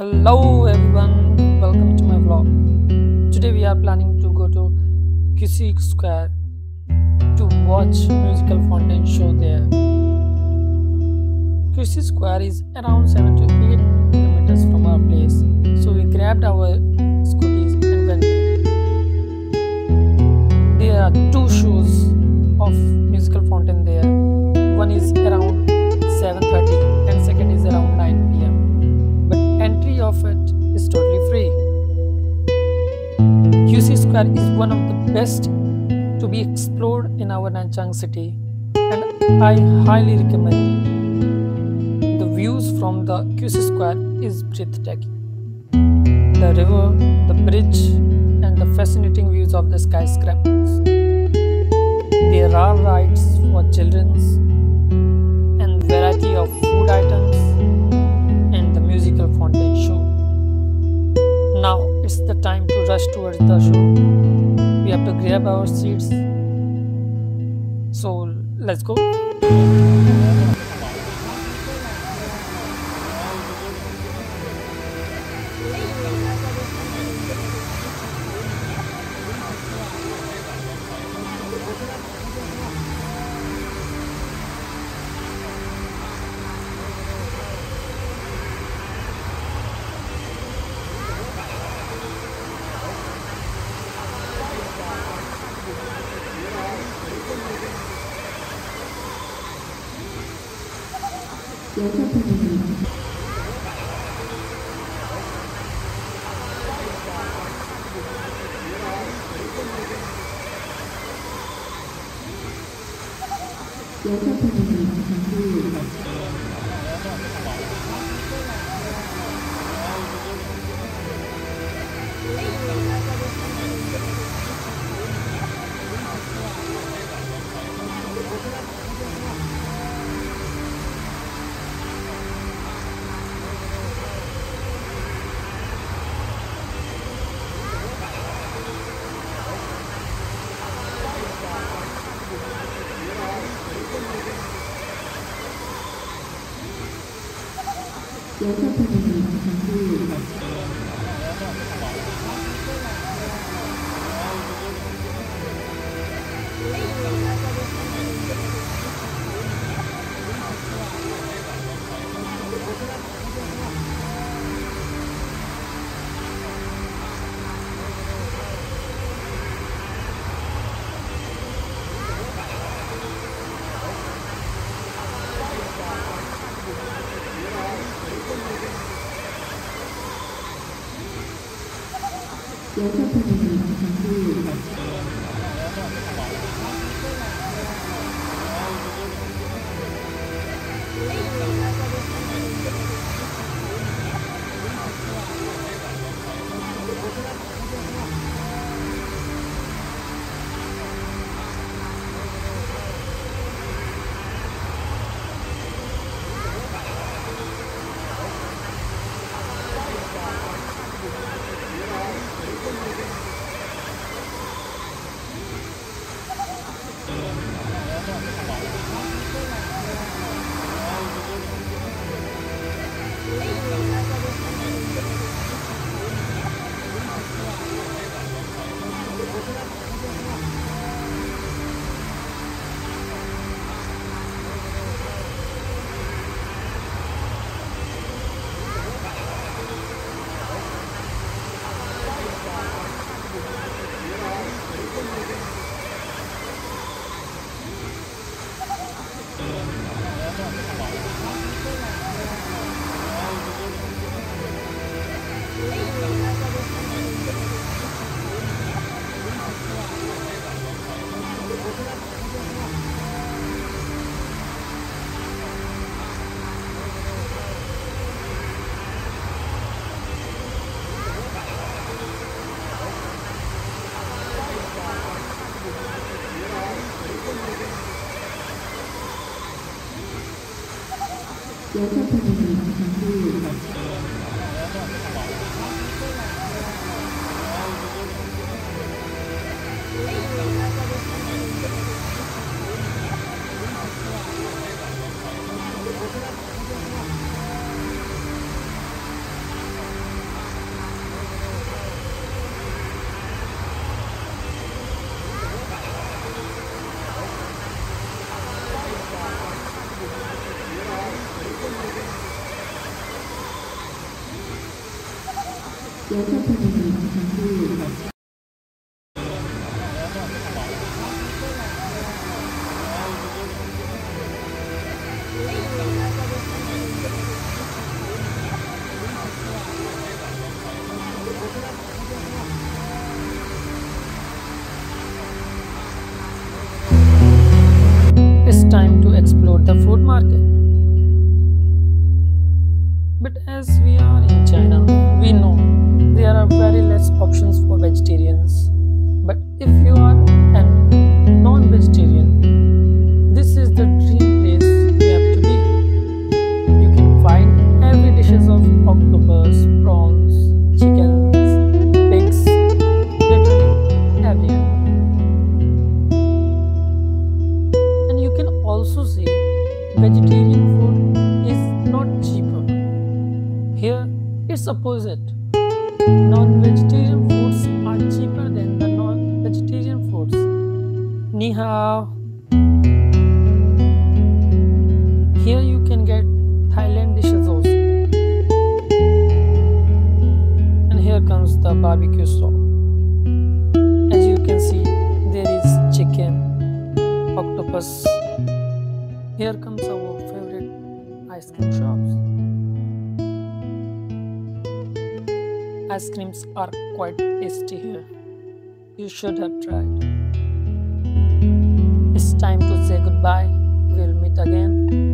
Hello everyone, welcome to my vlog. Today we are planning to go to Qiushui Square to watch musical fountain show there. Qiushui Square is around 7 to 8 kilometers from our place, so we grabbed our scooters and went there. There are two shows of musical fountain there. One is around 7:30 and second is around 9 p.m. but entry of it is totally free. Qiushui Square is one of the best to be explored in our Nanchang city, and I highly recommend it. The views from the Qiushui Square is breathtaking. The river, the bridge and the fascinating views of the skyscrapers. There are rides for children, variety of food items and the musical fountain show. Now it's the time to rush towards the show. We have to grab our seats. So let's go. It's time to explore the food market. But as we are in China, we know there are very less options for vegetarians. But if you are a non-vegetarian, this is the dream place you have to be. You can find every dishes of octopus, prawns, chicken, pigs, literally everywhere. And you can also see vegetarian food is not cheaper. Here it's opposite. Non-vegetarian foods are cheaper than the non-vegetarian foods. Ni hao. Here you can get Thailand dishes also. And here comes the barbecue shop. As you can see, there is chicken, octopus. Here comes our favorite ice cream shops. Ice creams are quite tasty here. You should have tried. It's time to say goodbye. We'll meet again.